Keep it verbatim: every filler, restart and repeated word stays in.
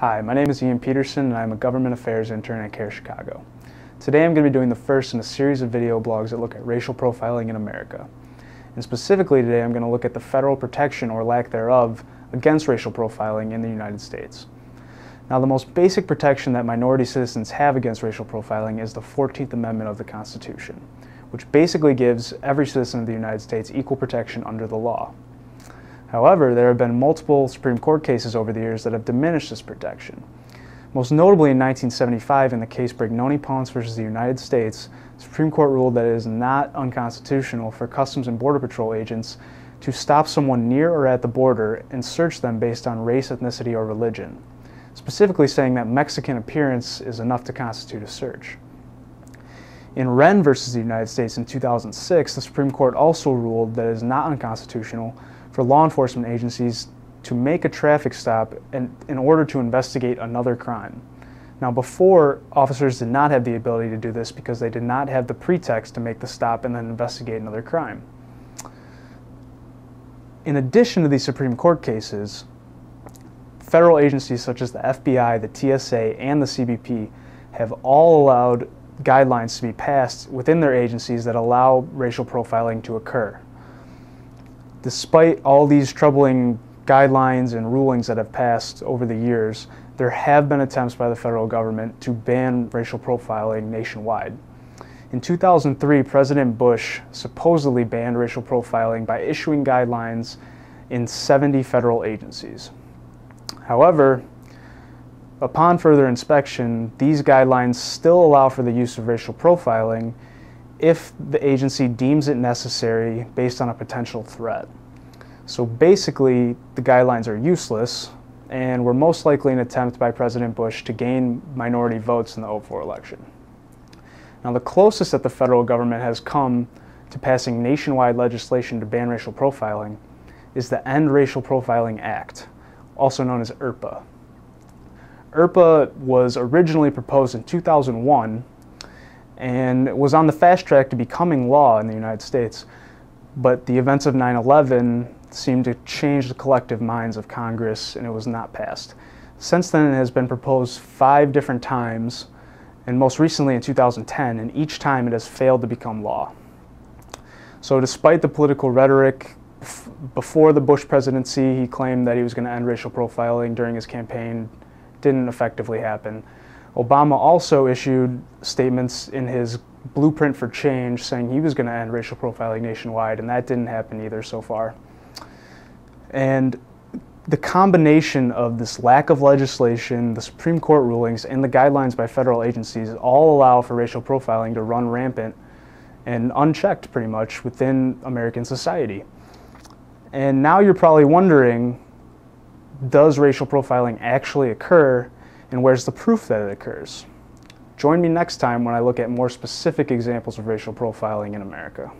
Hi, my name is Ian Peterson and I'm a Government Affairs intern at CARE Chicago. Today I'm going to be doing the first in a series of video blogs that look at racial profiling in America. And specifically today I'm going to look at the federal protection or lack thereof against racial profiling in the United States. Now, the most basic protection that minority citizens have against racial profiling is the fourteenth Amendment of the Constitution, which basically gives every citizen of the United States equal protection under the law. However, there have been multiple Supreme Court cases over the years that have diminished this protection. Most notably in nineteen seventy-five, in the case Brignoni-Ponce versus the United States, the Supreme Court ruled that it is not unconstitutional for Customs and Border Patrol agents to stop someone near or at the border and search them based on race, ethnicity, or religion, specifically saying that Mexican appearance is enough to constitute a search. In Wren versus the United States in two thousand six, the Supreme Court also ruled that it is not unconstitutional for law enforcement agencies to make a traffic stop in, in order to investigate another crime. Now, before, officers did not have the ability to do this because they did not have the pretext to make the stop and then investigate another crime. In addition to these Supreme Court cases, federal agencies such as the F B I, the T S A, and the C B P have all allowed guidelines to be passed within their agencies that allow racial profiling to occur. Despite all these troubling guidelines and rulings that have passed over the years, there have been attempts by the federal government to ban racial profiling nationwide. In two thousand three, President Bush supposedly banned racial profiling by issuing guidelines in seventy federal agencies. However, upon further inspection, these guidelines still allow for the use of racial profiling if the agency deems it necessary based on a potential threat. So basically, the guidelines are useless and were most likely an attempt by President Bush to gain minority votes in the oh four election. Now, the closest that the federal government has come to passing nationwide legislation to ban racial profiling is the End Racial Profiling Act, also known as ERPA. ERPA was originally proposed in two thousand one and was on the fast track to becoming law in the United States, but the events of nine eleven seemed to change the collective minds of Congress and it was not passed. Since then, it has been proposed five different times, and most recently in two thousand ten, and each time it has failed to become law. So despite the political rhetoric, before the Bush presidency, he claimed that he was going to end racial profiling during his campaign. Didn't effectively happen. Obama also issued statements in his blueprint for change saying he was going to end racial profiling nationwide, and that didn't happen either so far. And the combination of this lack of legislation, the Supreme Court rulings, and the guidelines by federal agencies all allow for racial profiling to run rampant and unchecked pretty much within American society. And now you're probably wondering, does racial profiling actually occur, and where's the proof that it occurs? Join me next time when I look at more specific examples of racial profiling in America.